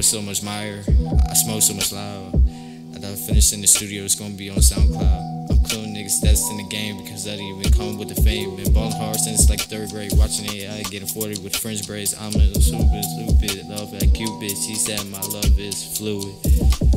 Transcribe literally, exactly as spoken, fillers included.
So much mire, I smoke so much loud. I thought finish in the studio, it's gonna be on SoundCloud. I'm clone niggas that's in the game because that even come with the fame. Been ballin' hard since like third grade, watching A I getting forty with French braids. I'm a super stupid, love that cute bitch. She said my love is fluid.